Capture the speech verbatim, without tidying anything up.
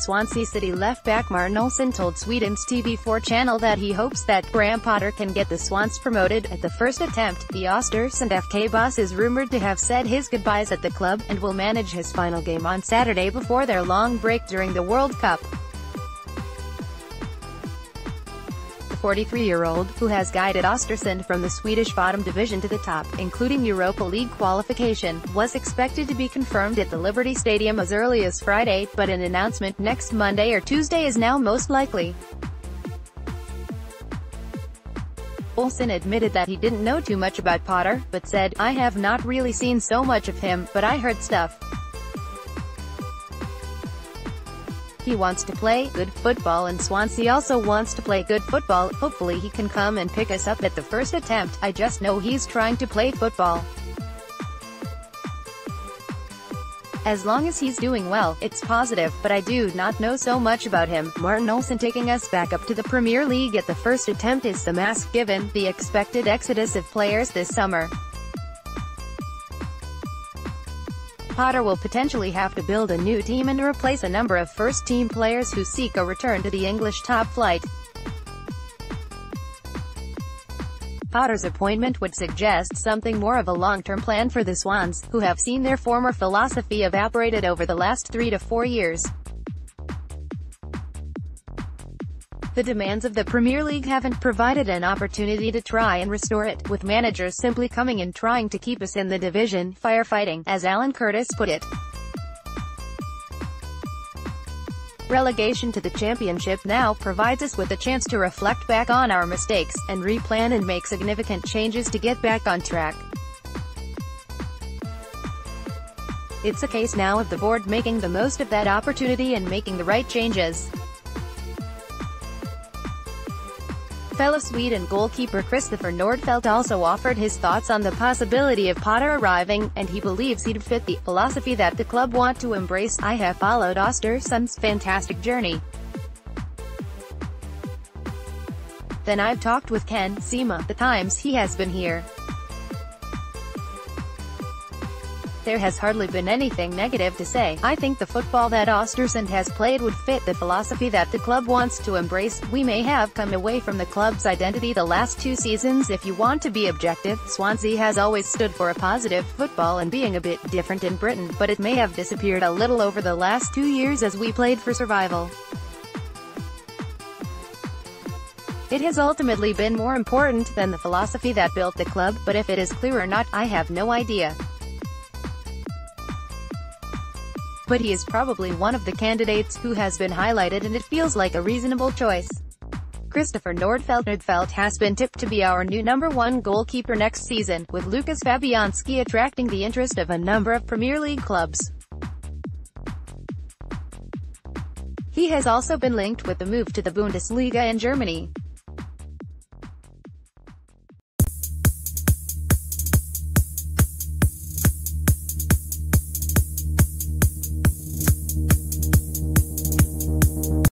Swansea City left-back Martin Olsson told Sweden's T V four channel that he hopes that Graham Potter can get the Swans promoted at the first attempt. The Ostersund F K boss is rumoured to have said his goodbyes at the club, and will manage his final game on Saturday before their long break during the World Cup. forty-three-year-old, who has guided Ostersund from the Swedish bottom division to the top, including Europa League qualification, was expected to be confirmed at the Liberty Stadium as early as Friday, but an announcement next Monday or Tuesday is now most likely. Olsson admitted that he didn't know too much about Potter, but said, "I have not really seen so much of him, but I heard stuff. He wants to play good football, and Swansea also wants to play good football. Hopefully he can come and pick us up at the first attempt. I just know he's trying to play football. As long as he's doing well, it's positive, but I do not know so much about him." Martin Olsson taking us back up to the Premier League at the first attempt is the mask given the expected exodus of players this summer. Potter will potentially have to build a new team and replace a number of first-team players who seek a return to the English top flight. Potter's appointment would suggest something more of a long-term plan for the Swans, who have seen their former philosophy evaporated over the last three to four years. The demands of the Premier League haven't provided an opportunity to try and restore it, with managers simply coming and trying to keep us in the division, firefighting, as Alan Curtis put it. Relegation to the Championship now provides us with a chance to reflect back on our mistakes, and replan and make significant changes to get back on track. It's a case now of the board making the most of that opportunity and making the right changes. Fellow Sweden goalkeeper Kristoffer Nordfeldt also offered his thoughts on the possibility of Potter arriving, and he believes he'd fit the philosophy that the club want to embrace. "I have followed Ostersund's fantastic journey. Then I've talked with Ken Seema the times he has been here. There has hardly been anything negative to say. I think the football that Ostersund has played would fit the philosophy that the club wants to embrace. We may have come away from the club's identity the last two seasons. If you want to be objective, Swansea has always stood for a positive football and being a bit different in Britain, but it may have disappeared a little over the last two years as we played for survival. It has ultimately been more important than the philosophy that built the club, but if it is clear or not, I have no idea. But he is probably one of the candidates who has been highlighted, and it feels like a reasonable choice." Kristoffer Nordfeldt Nordfeldt has been tipped to be our new number one goalkeeper next season, with Lukas Fabianski attracting the interest of a number of Premier League clubs. He has also been linked with the move to the Bundesliga in Germany.